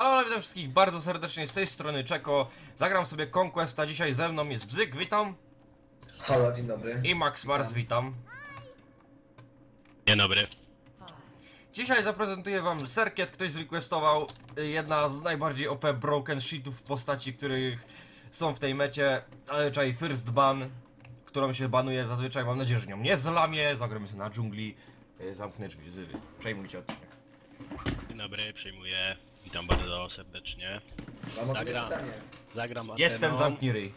Ale witam wszystkich bardzo serdecznie, z tej strony Czeko. Zagram sobie Conquest, a dzisiaj ze mną jest Bzyk, witam. Halo, dzień dobry. I Max Mars, witam. Dzień dobry. Dzisiaj zaprezentuję wam Serket, ktoś zrequestował. Jedna z najbardziej OP broken sheetów w postaci, których są w tej mecie. Ale czaj, first ban, którą się banuje zazwyczaj, mam nadzieję, że nią nie zlamię. Zagramy się na dżungli, zamknę drzwi, przejmujcie od mnie. Dzień dobry, przejmuję. Witam bardzo serdecznie. Zagram Atenom. Jestem, zamknij ryj.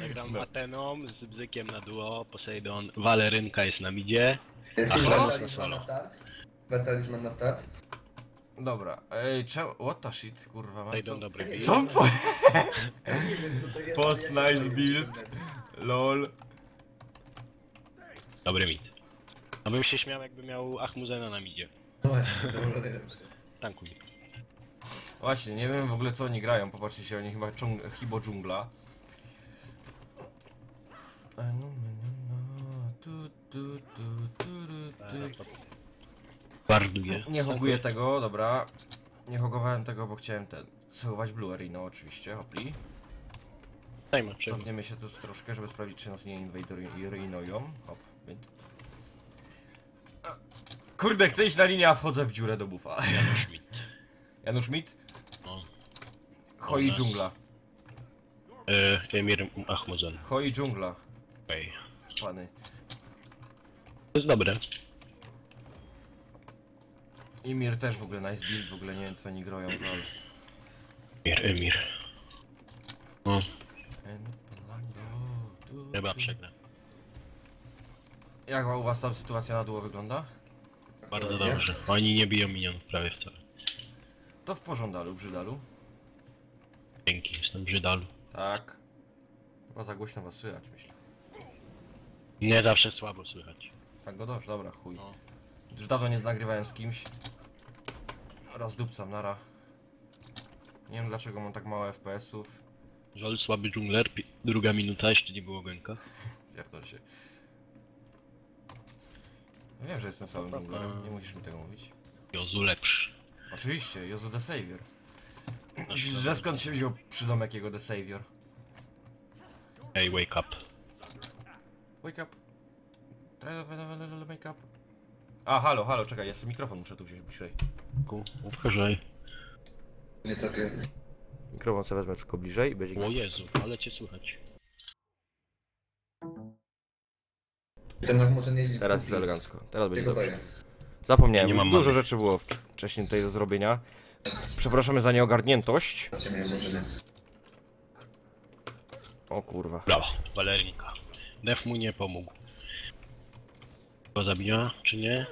Zagram Atenom z Bzykiem na duo, Poseidon, Walerynka jest na midzie. Jest Bertalisman na start. Bertalisman na start. Dobra, what the shit, kurwa ma co? Co? Post nice build, lol. Dobry mid. A bym się śmiał, jakby miał Achmuzena na midzie. Tankuj. Właśnie, nie wiem w ogóle co oni grają, popatrzcie się, oni chyba hibo dżungla. Nie hoguję tego, dobra. Nie hogowałem tego, bo chciałem ten... schować Blue Arena oczywiście, hopli. Cofniemy się tu troszkę, żeby sprawdzić, czy nas nie invadorują. Hop, więc... Kurde, chcę iść na linię, a wchodzę w dziurę do bufa. Janusz Schmidt. Janusz Schmidt? No. Hoi dżungla. Emir Achmuzena. Hoi dżungla. Ej. Pany. To jest dobre. Ymir też w ogóle nice build, w ogóle nie wiem co oni groją, ale... Ymir. No. Chyba przegra. Jak u was tam sytuacja na dół wygląda? Bardzo dobrze. Oni nie biją minionów prawie wcale. To w porządalu, brzydalu. Dzięki, jestem brzydalu. Tak. Chyba za głośno was słychać, myślę. Nie, zawsze słabo słychać. Tak go dobrze, dobra, chuj. No. Już dawno nie nagrywałem z kimś. Raz dupcam, nara. Nie wiem dlaczego mam tak mało FPS-ów. Żal, słaby dżungler, druga minuta, jeszcze nie było gęka. Pierdol się. No wiem, że jestem słabym dżunglerem, nie musisz mi tego mówić. Jozu lepszy. Oczywiście, Jozu The Savior. Że skąd się wziął przydomek jego The Savior? Ej, wake up. Wake up. Make up. A, halo, halo, czekaj, ja sobie mikrofon muszę tu wziąć bliżej. Uważaj. Nie tak jest. Mikrofon sobie wezmę tylko bliżej i będzie... O Jezu, ale cię słychać. Ten może nie jeździć. Teraz jest elegancko, teraz będzie dobrze. Zapomniałem, nie dużo rzeczy było wcześniej tutaj do zrobienia. Przepraszamy za nieogarniętość. O kurwa. Brawo, Walerynka. Def mu nie pomógł. Go zabija, czy nie?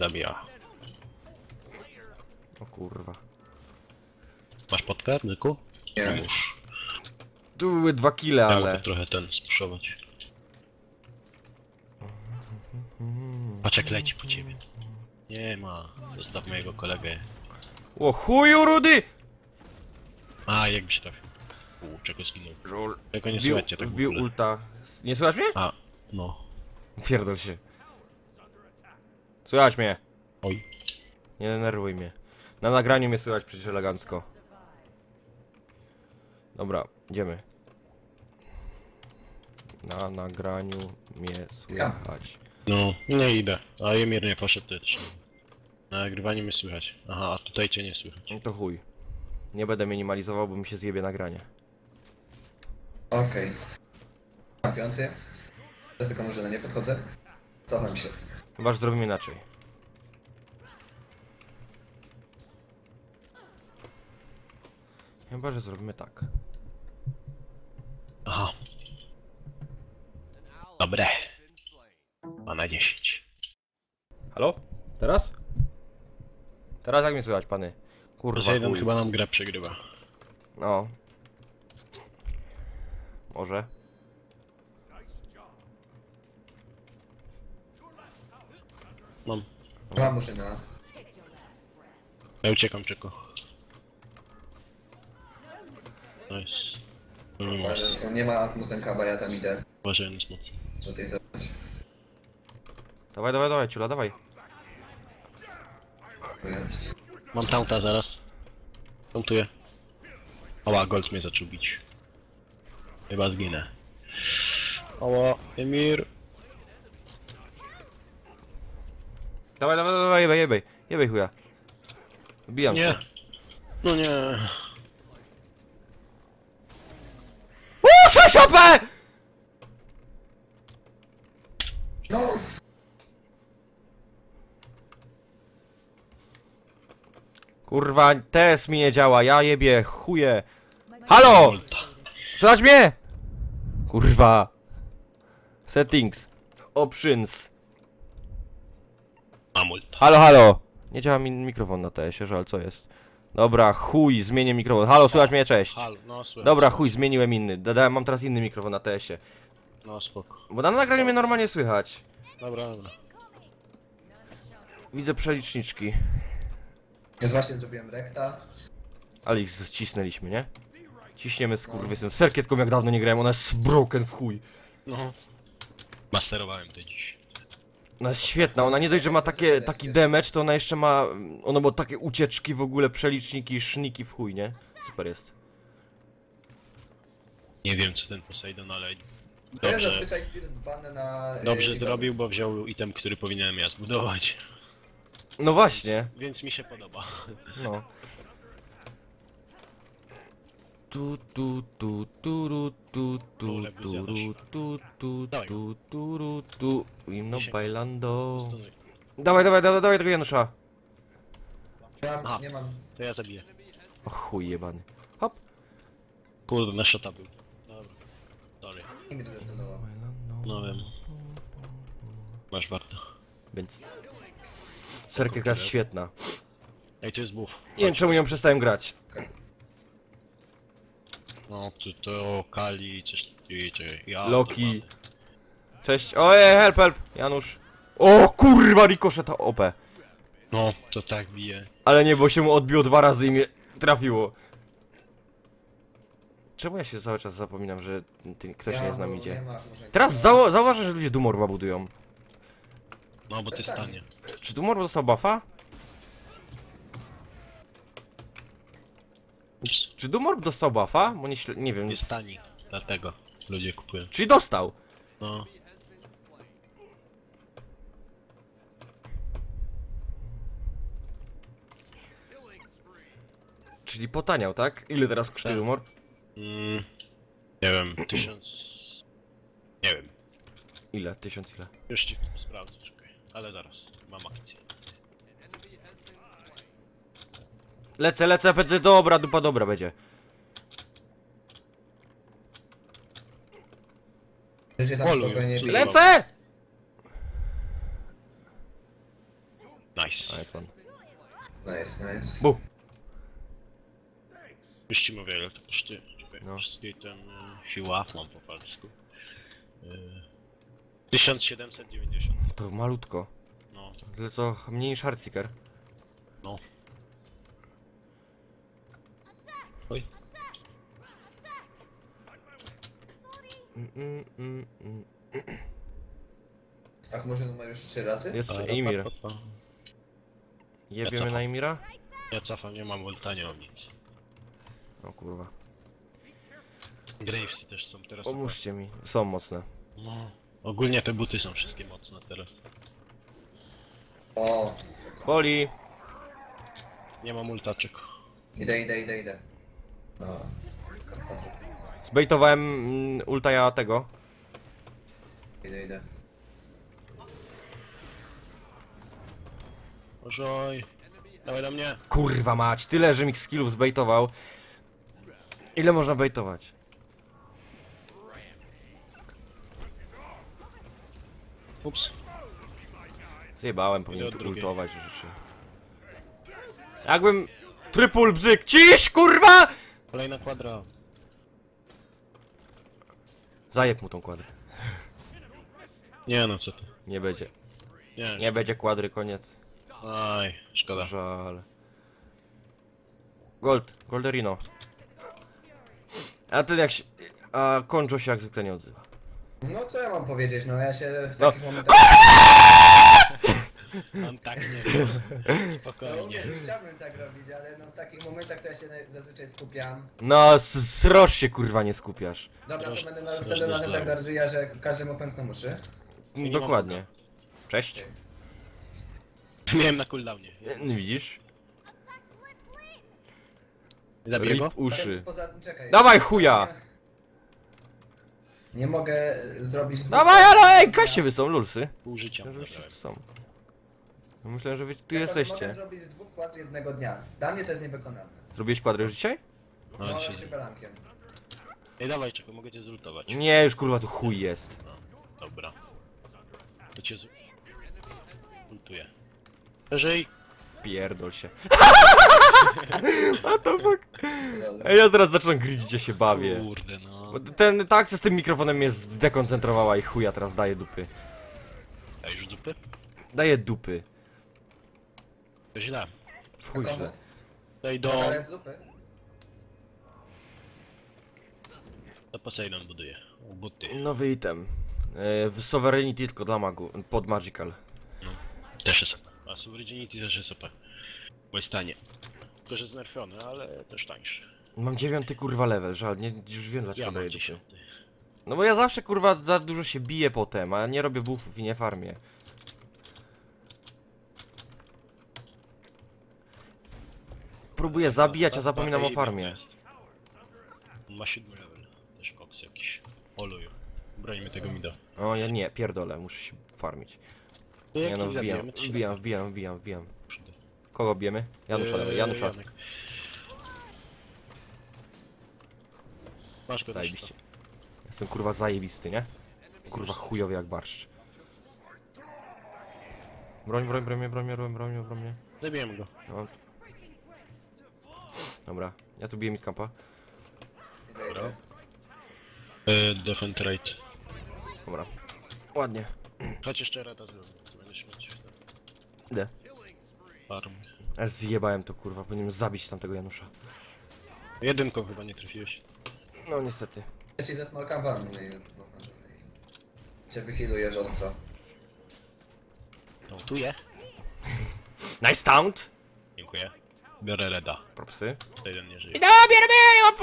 Zabija. O kurwa. Masz podkę, Nyku? Nie. Już. Tu były 2 kile, ale... Mogę trochę ten spuszować. Patrz jak leci po ciebie. Nie ma. Zostaw mojego kolegę. O chuju rudy! A, jakby się trafił. Czego zginął? Żul. Czego nie słychać tak wbił ulta. Nie słychać mnie? A, no. Pierdol się. Słychać mnie! Oj. Nie denerwuj mnie. Na nagraniu mnie słychać przecież elegancko. Dobra, idziemy. Na nagraniu mnie słychać. No, nie idę. A Ymir nie poszedł też. Na nagrywaniu mnie słychać. Aha, a tutaj cię nie słychać. No to chuj. Nie będę minimalizował, bo mi się zjebie nagranie. Okej. Na piąty. Ja tylko może na nie podchodzę. Cofam się. Chyba, że zrobimy inaczej. Chyba, że zrobimy tak. Aha. Dobre. 2 na 10. Halo? Teraz? Teraz jak mnie słychać, pany? Kurwa, chyba nam gra przegrywa. No. Może. Mam. Mam muszę na. Ja uciekam, Czeko. Nice. No, nie ma Achmuzenka, bo ja tam idę. Uważaj, nic mocno. Dawaj, dawaj, dawaj, ciula, dawaj. Mam taunta zaraz. Tauntuję. Oła, Gold mnie zaczął bić. Chyba zginę. Oła, Emir. Dawaj, dawaj, dawaj, jebej chuja. Wbijam się. No nie. Uuu, 6 HP! Kurwa, TS mi nie działa, ja jebie, chuje. Halo! Słychać mnie? Kurwa. Settings. Options. Halo, halo. Nie działa mi mikrofon na TS-ie, żal, co jest? Dobra, chuj, zmienię mikrofon. Halo, słychać mnie? Cześć. Dobra, chuj, zmieniłem inny. Dodałem, mam teraz inny mikrofon na TS-ie. No, spoko. Bo na nagraniu mnie normalnie słychać. Dobra, dobra. Widzę przeliczniczki. Ja właśnie zrobiłem rekta. Ale ich zcisnęliśmy, nie? Ciśniemy z kurwysem. Z Serkietką jak dawno nie grałem, ona jest broken w chuj. No. Masterowałem to dziś. Ona jest świetna, ona nie dość, że ma takie, taki damage, to ona jeszcze ma... Ona ma takie ucieczki w ogóle, przeliczniki, szniki w chuj, nie? Super jest. Nie wiem co ten Poseidon, ale... Dobrze, dobrze zrobił, bo wziął item, który powinienem ja zbudować. No właśnie. Więc mi się podoba. No. Inno bailando. Dawaj, dawaj, dawaj tego Janusza. Aha, nie mam. To ja zabiję. O chuj jebany. Hop. Kurde, na szota był. Dobra. Sorry. No wiem. Masz warto. Więc... Serketka jest świetna. Ej, to jest buff. Nie wiem czemu ją przestałem grać. No, to Kali, ja, Loki. Cześć, ojej, help, help, Janusz. O kurwa, rikosze ta OP. No, to tak bije. Ale nie, bo się mu odbiło dwa razy i mnie trafiło. Czemu ja się cały czas zapominam, że ktoś nie z nami idzie? Teraz zauważasz, że ludzie Doomorba budują. No, bo ty stanie. Czy Doomorb dostał buffa? Ups. Czy Doomorb dostał buffa? Bo nie wiem. Jest tani, dlatego ludzie kupują. Czyli dostał! No. Czyli potaniał, tak? Ile teraz kosztuje Doomorb? Nie wiem, 1000... Nie wiem. Ile? 1000 ile? Już ci sprawdzę, czekaj. Ale zaraz, mam akcję. Lecę, lecę, pędzę, dobra, dupa dobra będzie. Lecę! Nice. Nice one. Nice, nice. Bu. Już ci mówię, ale to kosztuje. No. Tam siła mam po polsku. 1790. To malutko. No. Tyle co mniej niż Hardseeker. No. Oj. Tak, może numer już 3 razy? Jest Ymir. Jebiemy na Ymira? Ja cofam, nie mam Voltania, mam nic. O kurwa. Gravesy też są teraz. Pomóżcie mi, są mocne. No. Ogólnie te buty są wszystkie mocne teraz. O. Poli. Nie mam ultaczek. Idę. No. Zbejtowałem ulta ja tego. Idę. Ożoj. Dawaj do mnie. Kurwa mać, tyle, że mi skillów zbejtował. Ile można bejtować? Ups. Zjebałem, powinien tu ultować rzeczy. Jakbym... Trypul bzyk! Cisz, kurwa! Kolejna kwadra. Zajeb mu tą kwadrę. Nie no, co ty? Nie będzie. Nie będzie kwadry, koniec. Aj, szkoda. Żal. Gold, Golderino. A ten jak się... A Konjo się jak zwykle nie odzywa. No co ja mam powiedzieć, no ja się w takich momentach... On tak nie wie. Spokojnie. No, nie chciałbym tak robić, ale no w takich momentach to ja się zazwyczaj skupiam. No, zroż się kurwa nie skupiasz. Dobra, to będę na następnym razem tak darzyja, że każdy mu pękną uszy. Dokładnie. Cześć. Miałem na cooldownie. Widzisz? Zabiję go? Rip uszy. Dawaj chuja! Nie mogę zrobić... Dawaj, ale ej, kaście wy są, lulsy. Pół życia. Myślę, że wy tu jesteście. Mogę zrobić 2 quadry jednego dnia. Dla mnie to jest niewykonalne. Zrobiłeś quadry już dzisiaj? No, no dzisiaj. Ej, dawaj Czeko, mogę cię zlutować. Nie, już kurwa, tu chuj jest. No, dobra. To cię zultuję. Leżej. Pierdol się. What the fuck? Ej, ja teraz zaczynam gridzić, ja się bawię. Kurde, no. Ta akcja z tym mikrofonem mnie zdekoncentrowała i chuja teraz daje dupy. Dajesz dupy? Daję dupy. To źle. W chuj źle. Daj do... To Poseidon buduje. Buty. Nowy item. W Sovereignity tylko dla magu, pod Magical. No, też jest OP. A Sovereignity też jest OP. W stanie. Też jest nerfiony, ale też tańszy. Mam 9 kurwa level, żal, nie, już wiem dlaczego ja daję dupy. No bo ja zawsze kurwa za dużo się biję potem, a nie robię buffów i nie farmię. Próbuję zabijać, a zapominam o farmie. Ma 7 level, też koks jakiś. Oluję. Brońmy tego mida. O, ja nie, pierdolę, muszę się farmić. Ja no wbijam. Kogo bijemy? Janusza, dawaj, Janusza. Masz go. Zajebiście. Jestem kurwa zajebisty, nie? Kurwa chujowy jak barszcz. Broń mnie. Zabijemy go. No. Dobra, ja tu biję midcampa. Dobra. Defend right. Dobra. Ładnie. Chodź jeszcze rada zrobię, co będziesz mieć. Idę. Farm. Ja zjebałem to kurwa, powinienem zabić tamtego Janusza. Jedynką chyba nie trafiłeś. No niestety. Ja ci ze smalka warmy cię wychilujesz ostro. No tu je. Nice taunt. Dziękuję. Biorę reda. Propsy. Jeden nie żyje. I dobra,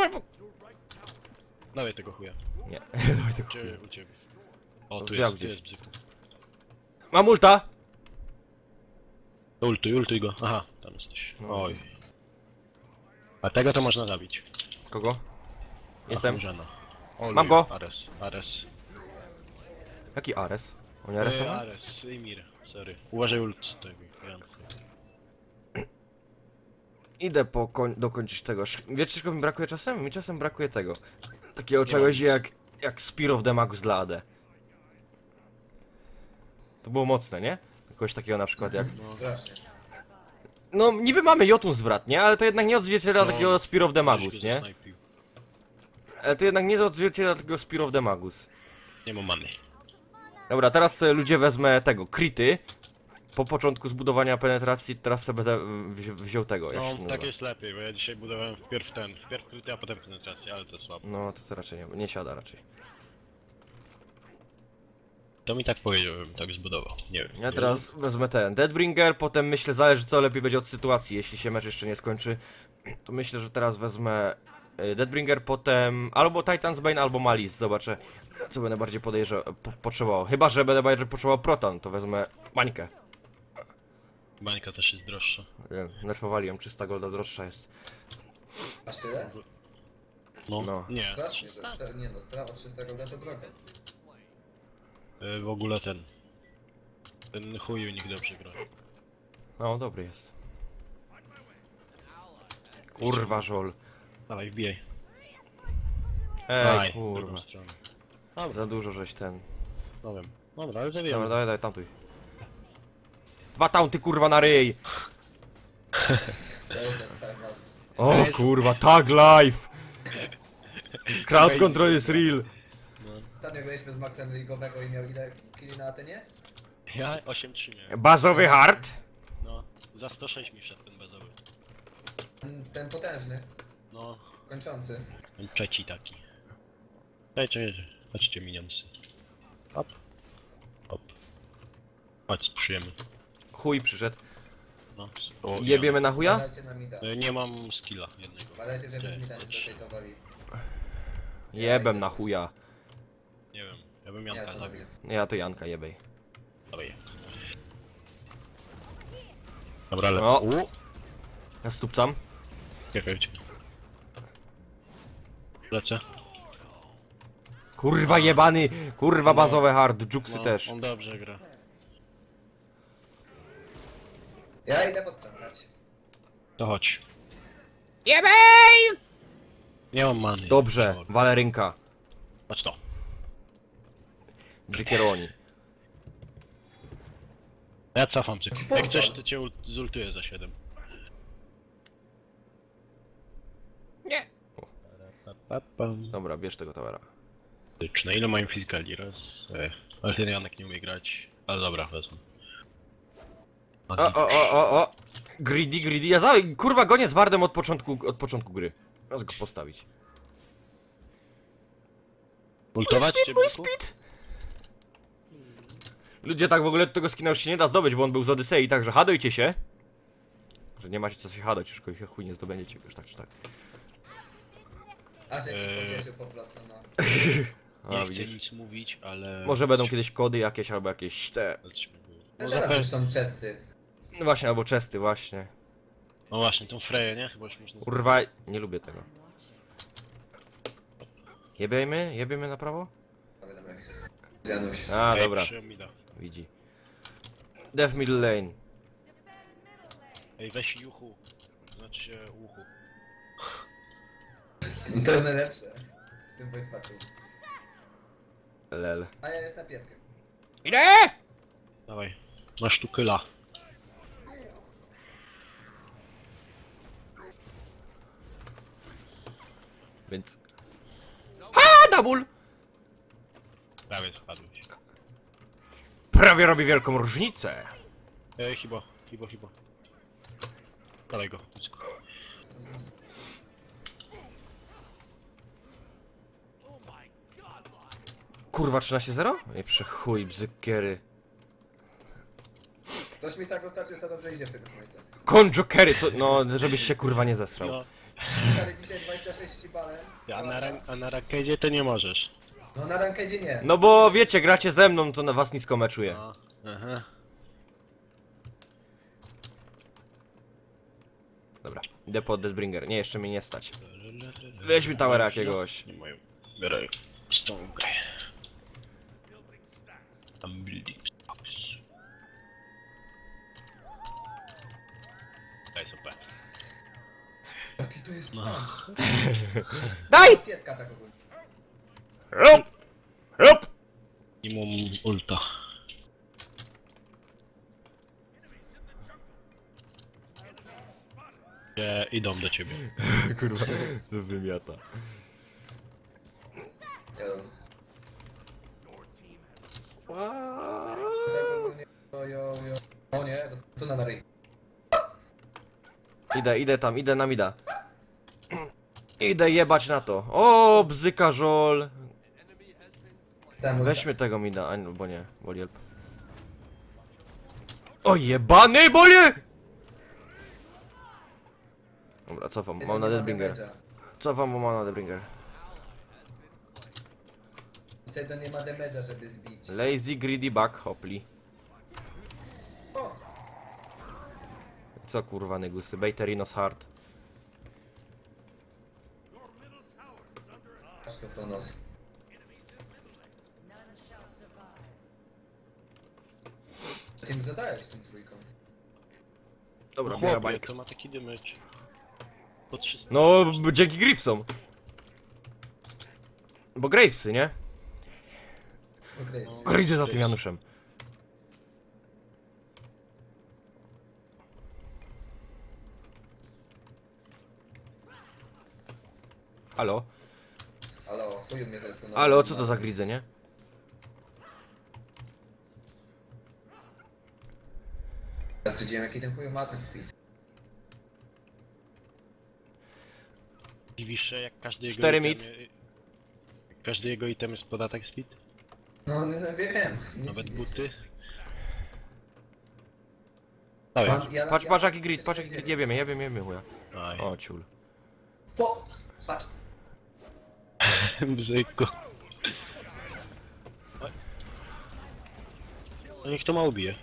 biorę! Dawaj tego chuja. Nie, dawaj tego chuja. U ciebie. O, tu jest, gdzieś. Tu jest. Mam ulta! Ultuj go. Aha, tam jesteś. No. Oj. A tego to można zabić. Kogo? Jestem. Mam go! Ares. Jaki Ares? On nie Ares? Ares, Ymir, sorry. Uważaj ult tego. Idę dokończyć tego. Wiecie, czego mi brakuje czasem? Mi czasem brakuje tego. Takiego czegoś jak Spear of the Magus dla AD. To było mocne, nie? Jakoś takiego na przykład jak... No niby mamy Jotun zwrat, nie? Ale to jednak nie odzwierciedla takiego Spear of the Magus, nie? Ale to jednak nie odzwierciedla takiego Spear of the Magus. Nie ma many. Dobra, teraz ludzie wezmę tego, krity. Po początku zbudowania penetracji, teraz sobie będę wziął tego. No, tak jest lepiej, bo ja dzisiaj budowałem wpierw kryty, a potem penetrację, ale to słabo. No, to raczej nie siada raczej. To mi tak powiedział, bym tak zbudował, nie wiem. Ja teraz wezmę ten Deathbringer, potem myślę, zależy co lepiej będzie od sytuacji, jeśli się mecz jeszcze nie skończy. To myślę, że teraz wezmę Deathbringer, potem albo Titan's Bane, albo Malice, zobaczę co będę bardziej potrzebował. Chyba, że będę bardziej potrzebował Proton, to wezmę bańkę. Bańka też jest droższa. Nerfowali ją, 300 golda droższa jest. Aż tyle? No. Nie. Strasznie, nie no, strawa 300 golda to droga. W ogóle ten chujnik dobrze gra. No, dobry jest. Kurwa żol. Dawaj, wbijaj. Ej, kurwa. Za dużo żeś ten. Dobra, ale zawijamy. Dobra, daj, tamtuj. 2 taunty kurwa na ryj! O kurwa, tag life! Crowd control is real! Ostatnio graliśmy z Maxem ligowego i miał ile kili na Atenie? Ja 8-3 miałem. Bazowy hard? No, za 106 mi wszedł ten bazowy. Ten potężny. No. Kończący. Ten trzeci taki. Patrzcie minionsy. Hop. Chodź, sprzyjemy. chuj przyszedł. No, o, jebiemy na chuja? Nie mam skilla jednego. Badajcie, żebyśmy mi tam rotatowali. Jebem na chuja. Nie wiem, ja bym Janka zabił. Ja to Janka jebej. Dobra, ale... No. Ja stupcam. Czekaj, lecę. Kurwa jebany! Kurwa bazowe hard, juksy no, też. On dobrze gra. Ja idę podciągać. To chodź. Jebej! Nie mam many. Dobrze, walerynka. Patrz to. Bzykieroni. Ja cofam cię. Jak coś, to cię zultuję za 7. Nie. Dobra, bierz tego towera. Na ile mają fizykali? Raz. Ale ten Janek nie umie grać. Ale dobra, wezmę. O. Greedy. Ja za... Kurwa gonię z wardem od początku gry. Raz go postawić. Ultować cię, speed. Ludzie, tak w ogóle tego skina już się nie da zdobyć, bo on był z Odysei, także hadojcie się. Że nie macie co się hadoć, już ich chuj nie zdobędziecie, już tak czy tak. A się podzielił po prostu, no. Nie chcę nic mówić, ale... Może będą kiedyś kody jakieś, albo jakieś te... No teraz już są chesty. No właśnie, albo chesty, właśnie. No właśnie, tą Freję, nie? Chyba już można... Kurwa, nie lubię tego. Jebiemy na prawo? Janusz. A, dobra. Widzi. Death middle lane. Ej, weź juchu. Znaczy się uchu. To jest najlepsze. Z tym wojspakiem. Lel. A ja jest na pieskę. Idę! Dawaj. Masz tu kyla. Więc... Ha! Double! Prawie spadłeś. Prawie robi wielką różnicę. Ej, chyba. Dalej go. Kurwa, 13-0? Nie przechuj, bzykiery. Coś mi tak ostatnio za dobrze idzie w tego smajta. Konjo carry, to, no żebyś się kurwa nie zesrał. No. Ale dzisiaj 26 balem. A na rankedzie to nie możesz. No na rankedzie nie. No bo wiecie, gracie ze mną, to na was nisko meczuje. No. Aha. Dobra, idę pod Deathbringer. Nie, jeszcze mnie nie stać. Weź mi towera jakiegoś. Nie mają. Biorę stągę. Tam building stocks. Daj super. Jaki to jest smak? Daj! Rup! I mam ulta. Idą do ciebie. Kurwa, to wymiata. O nie, tu na ryj. Idę na mida. Idę jebać na to. O, bzyka żol. Weźmy tego mida, a bo nie, bolielp. O jebany bolie! Dobra, cofam, mam na Deathbringer. To nie ma damage'a, żeby zbić. Lazy, greedy, back, hopli. Co kurwa negusy, Baiterinos hard. Ty mi zadajesz tym trójką. Dobra, biera bajka. To ma taki damage. No, dzięki Gravesom. Bo Gravesy, nie? Kryjcie za tym Januszem. Halo? Halo, co to za gridzę, nie? Ja stwierdziłem, jaki ten chuj ma ten speed. Dziwisz jak każdy jego 4 mit. Każdy jego item jest podatek speed? No, nie wiem. Nawet buty. Dobra. Patrz jaki grid, jebiemy chuja. O ciul. Po, patrz. Bzyku. No niech to ma ubije.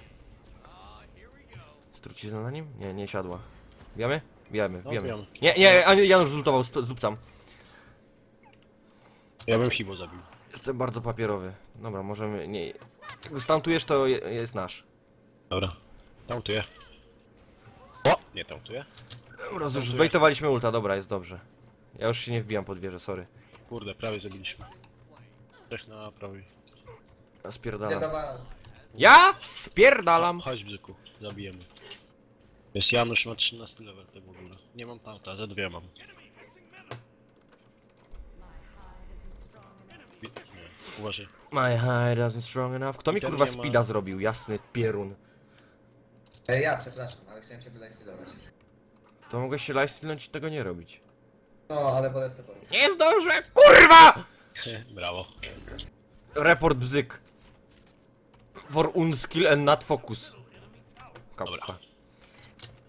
Strucizna na nim? Nie, nie siadła. Bijamy? Bijemy. Nie, nie, Janusz zultował, zupcam. Ja bym Hibo zabił. Jestem bardzo papierowy. Dobra, możemy... nie... Stantujesz, to jest nasz. Dobra. Tauntuję. O! Nie tauntuję. Dobra, już zbejtowaliśmy ulta, dobra, jest dobrze. Ja już się nie wbijam pod wieżę, sorry. Kurde, prawie zabiliśmy. Też na prawej. Ja spierdalam. Ja spierdalam! Chodź, Bzyku, zabijemy. Jest Janusz, ma 13 level to w ogóle. Nie mam taunta, za dwie mam. Uważaj. My hide isn't strong enough. Kto mi kurwa speeda zrobił? Jasny pierun. Ja przepraszam, ale chciałem się lifestylować. To mogę się lifestylnąć i tego nie robić. No, ale podejść to powiem. Nie zdążę, kurwa! Brawo. Report Bzyk. For unskill and not focus. Kapka.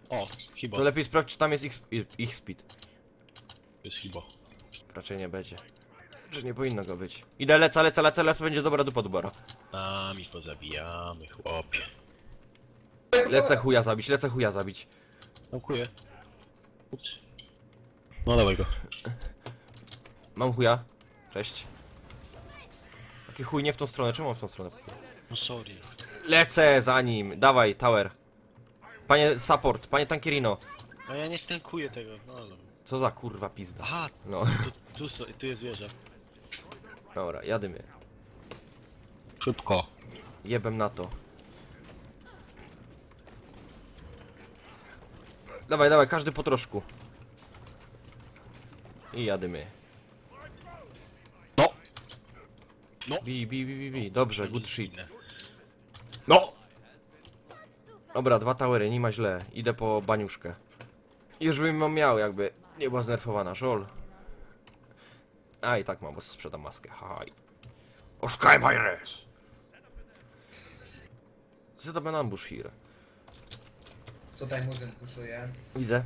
O, Hibo. To lepiej sprawdź, czy tam jest ich speed. Jest Hibo. Raczej nie będzie. Czy nie powinno go być. Idę, lecę, będzie dobra dupa dubara. A mi pozabijamy, chłopie. Lecę chuja zabić. Mam chuję. No dawaj go. Mam chuja. Cześć. Taki chuj nie w tą stronę, czemu on w tą stronę? No sorry. Lecę za nim, dawaj, tower. Panie support, panie tankierino. No ja nie stankuję tego, no dobra. Co za kurwa pizda. Aha, no. Tu jest wieża. Dobra, jadymy. Szybko. Jebem na to. Dawaj, każdy po troszku. I jadymy. No! No! Bi. Dobrze, good shit. No! Dobra, dwa towery, nie ma źle. Idę po baniuszkę. Już bym ją miał jakby. Nie była znerfowana, żol. A i tak mam, bo sprzedam maskę, haj. Oszkaj my res! Zeta ben ambush here. Tutaj murzyn puszuje. Widzę.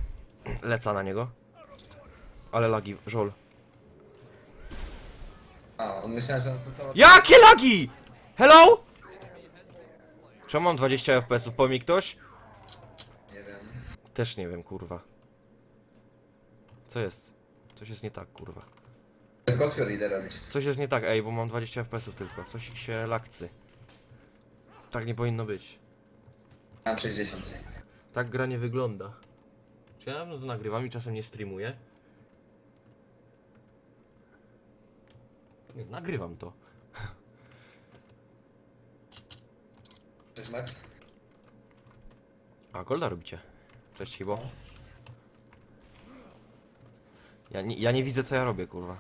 Leca na niego. Ale lagi, żol. A, on myślał, że on to... Jakie lagi?! Hello?! Czemu mam 20 FPS-ów, powie mi ktoś? Nie wiem. Też nie wiem, kurwa. Co jest? Coś jest nie tak, kurwa. Coś jest nie tak, ej, bo mam 20 FPS-ów tylko. Coś się lakcy. Tak nie powinno być. Mam 60. Tak gra nie wygląda. Czy ja dawno to nagrywam i czasem nie streamuję? Nie, nagrywam to. Cześć Max. A, golda robicie. Cześć Hibo. Ja nie widzę co ja robię, kurwa.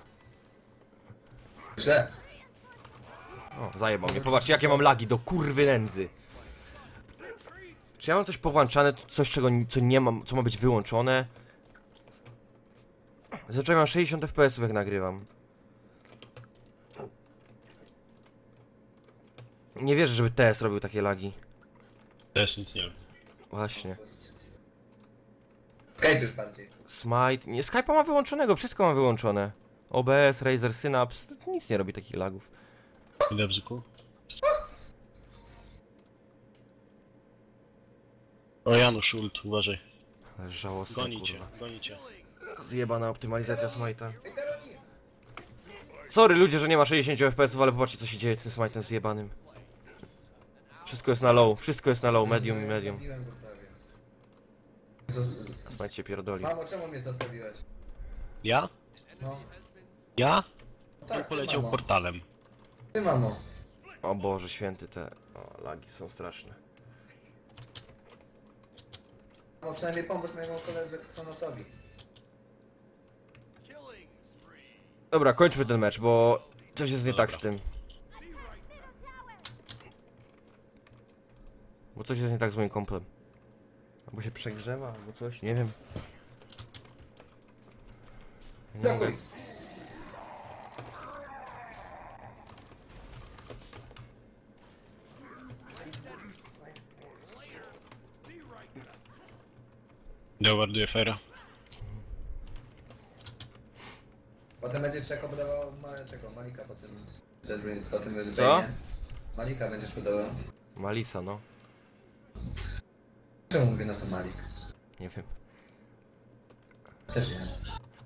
Że? O, zajebał mnie, popatrzcie jakie mam lagi do kurwy nędzy. Czy ja mam coś powłączane, coś czego nie mam, co ma być wyłączone? Zaczęłam mam 60 FPS jak nagrywam. Nie wierzę, żeby TS robił takie lagi. TS nic nie robi. Właśnie. Skype jest bardziej. Smite, nie, Skype'a ma wyłączonego, wszystko ma wyłączone. OBS, Razer, Synapse, nic nie robi takich lagów. Ile Bzyku? O Janusz ult, uważaj. Żałosne, gonicie. Zjebana optymalizacja Smite'a. Sorry ludzie, że nie ma 60 FPS-ów, ale popatrzcie co się dzieje z tym Smite'em zjebanym. Wszystko jest na low, medium. Smite się pierdoli. Mamo, czemu mnie zostawiłeś? Ja? No. Ja? Tak, poleciał mamo. Portalem. Ty mamo. O Boże święty, te lagi są straszne. Mamo, przynajmniej pomóż mojemu koledze Kronosowi. Dobra, kończmy ten mecz, bo coś jest nie tak z tym. Bo coś jest nie tak z moim komplem. Albo się przegrzewa, albo coś, nie wiem. Nie mogę. Ja warduję Fera. Potem będzie Czeko podawał Malika po tym. Co? Malika będziesz podawał. Malisa, no. Czemu mówię na to Malik? Nie wiem. Też nie.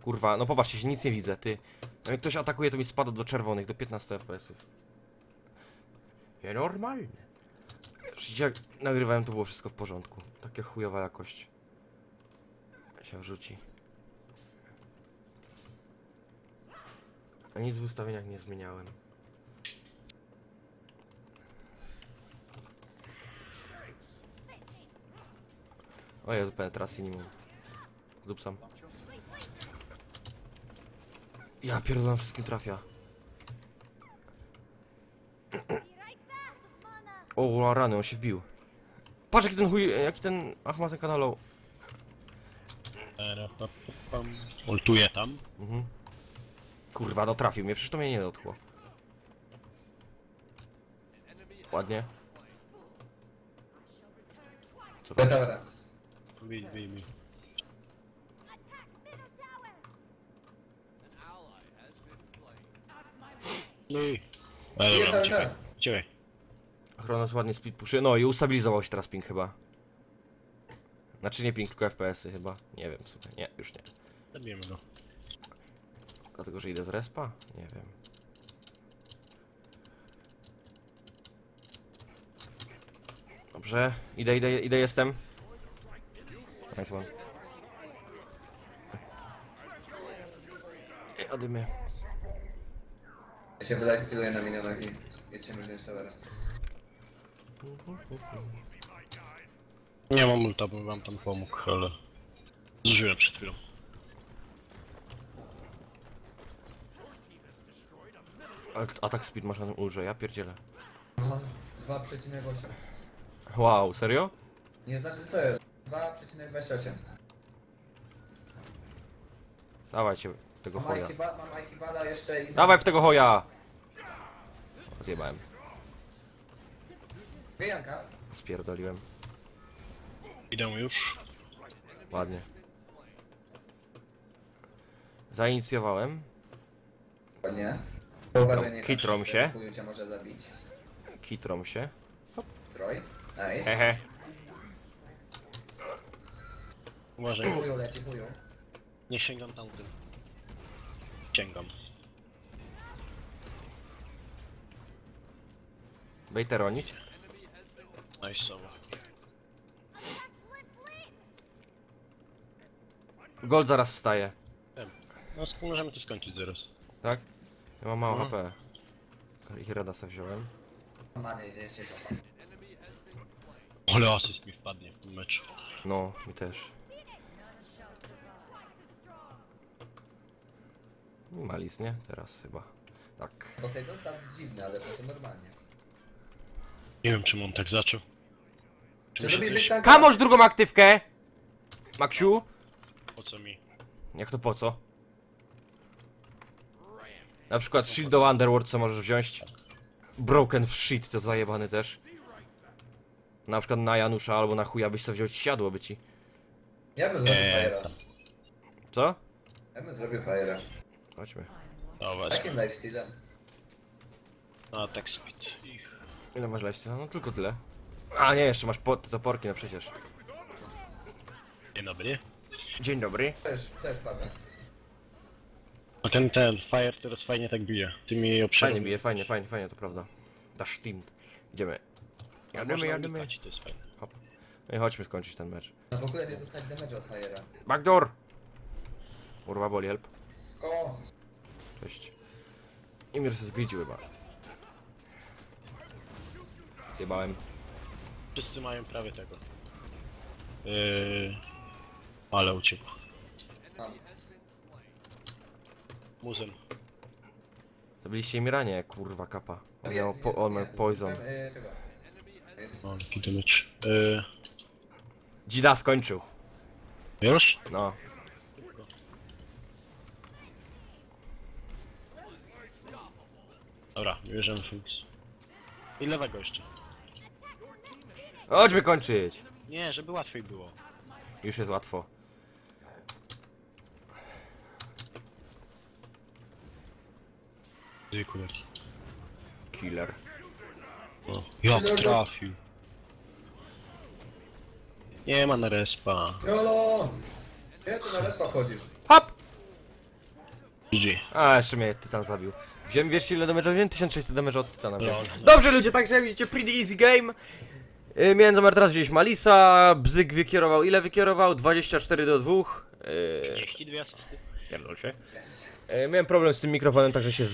Kurwa, no popatrzcie, się nic nie widzę, ty. No jak ktoś atakuje, to mi spada do czerwonych, do 15 FPS-ów. Ja normalnie. Jak nagrywałem, to było wszystko w porządku. Taka chujowa jakość. Się rzuci. A nic w ustawieniach nie zmieniałem. O ja tu penetracji nie mam. Zdupsam. Ja pierdolę, wszystkim trafia. O, rany, on się wbił. Patrz jaki ten chuj, jaki ten Achmuzena kanalał. Ultuje tam. Mhm. Kurwa, no trafił mnie, przecież to mnie nie dotkło. Ładnie. Co dobra. Bij mi. No i... Ciebie. Chronos ładnie split puszy. No i ustabilizował się teraz ping chyba. Znaczy nie ping, tylko FPS-y chyba. Nie wiem w sumie. Nie, już nie. Zabijemy go. Dlatego, że idę z respa? Nie wiem. Dobrze. Idę, jestem. Nice one. Odymy. Ja się wydaje styluję na minionach i jedziemy z jeszcze raz. Nie mam ulta, bo wam tam pomógł, ale... Zużyłem przed chwilą. Atak speed masz na tym ulże, ja pierdzielę. 2,8. Wow, serio? Nie znaczy co jest, 2,28. Dawajcie tego hoja. Mam Aikibada jeszcze i... Dawaj w tego hoja! Odjebałem. Wyjanka? Spierdoliłem. Idę już. Ładnie. Zainicjowałem. Ładnie. Kitrom się. Kitrom się. Troj. Nice. Hehe. Uważaj. Nie sięgam tamtym. Sięgam. Bejteronis. Nice. Gold zaraz wstaje. No możemy to skończyć zaraz. Tak? Ja mam mało HP. Ich radasa wziąłem. Ole, asyst mi wpadnie w tym meczu. No, mi też. Malice, nie? Teraz chyba. Tak. Poseidon tam dziwny, ale to normalnie. Nie wiem, czym on tak zaczął. Kamosz drugą aktywkę! Maksiu? Po co mi? Jak to po co? Na przykład Shield do Underworld, co możesz wziąć? Broken w shit, to zajebany też. Na przykład na Janusza albo na chuja byś co wziął, siadło by ci. Ja bym zrobił Fire'a. Co? Ja bym zrobił Fire'a. Chodźmy. Dobra, takim lifestealem. No tak speed. Ile masz lifesteala? No tylko tyle. A nie, jeszcze masz toporki, no przecież. Dzień dobry. Dzień dobry. Też padam. A ten Fire teraz fajnie tak bije. Ty mi jej obszarem. Fajnie bije, fajnie, to prawda. Dasz team. Idziemy. Jadymy. To jest fajne. Hop. No i chodźmy skończyć ten mecz. No w ogóle nie dostać damage od Fire'a. Backdoor! Kurwa, boli, help. O! Cześć. Ymir se zgridził chyba. Zjebałem. Wszyscy mają prawie tego. Ale uciekł. Muzem. Zabiliście mi ranie, kurwa kapa. On miał poison. No, kiedy mecz. Dzida skończył. Już? No. Dobra, bierzemy fix. I lewego jeszcze. Chodźmy kończyć. Nie, żeby łatwiej było. Już jest łatwo. Dwie kuleki. Killer. No, jak trafił. Nie ma na respa. Jolo! Nie, tu na respa chodzisz. Hop! GG. A, jeszcze mnie Tytan zabił. Wziąłem, wiesz ile damage'a wziąłem? 1600 damage'a od Tytana. Dobrze ludzie, także jak widzicie, pretty easy game. Miałem zamiar teraz gdzieś Malisa, Bzyk wykierował, ile wykierował? 24 do 2. 32 asysty. Pierdol się. Yes. Miałem problem z tym mikrofonem, także się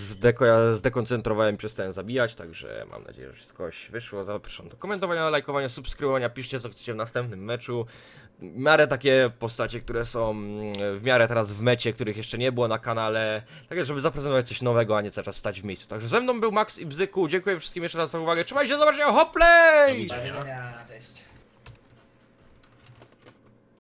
zdekoncentrowałem, przestałem zabijać, także mam nadzieję, że wszystko wyszło. Zapraszam do komentowania, lajkowania, subskrybowania, piszcie co chcecie w następnym meczu. W miarę takie postacie, które są w miarę teraz w mecie, których jeszcze nie było na kanale. Także żeby zaprezentować coś nowego, a nie cały czas stać w miejscu. Także ze mną był Max i Bzyku, dziękuję wszystkim jeszcze raz za uwagę. Trzymajcie się, zobaczcie, hoplej!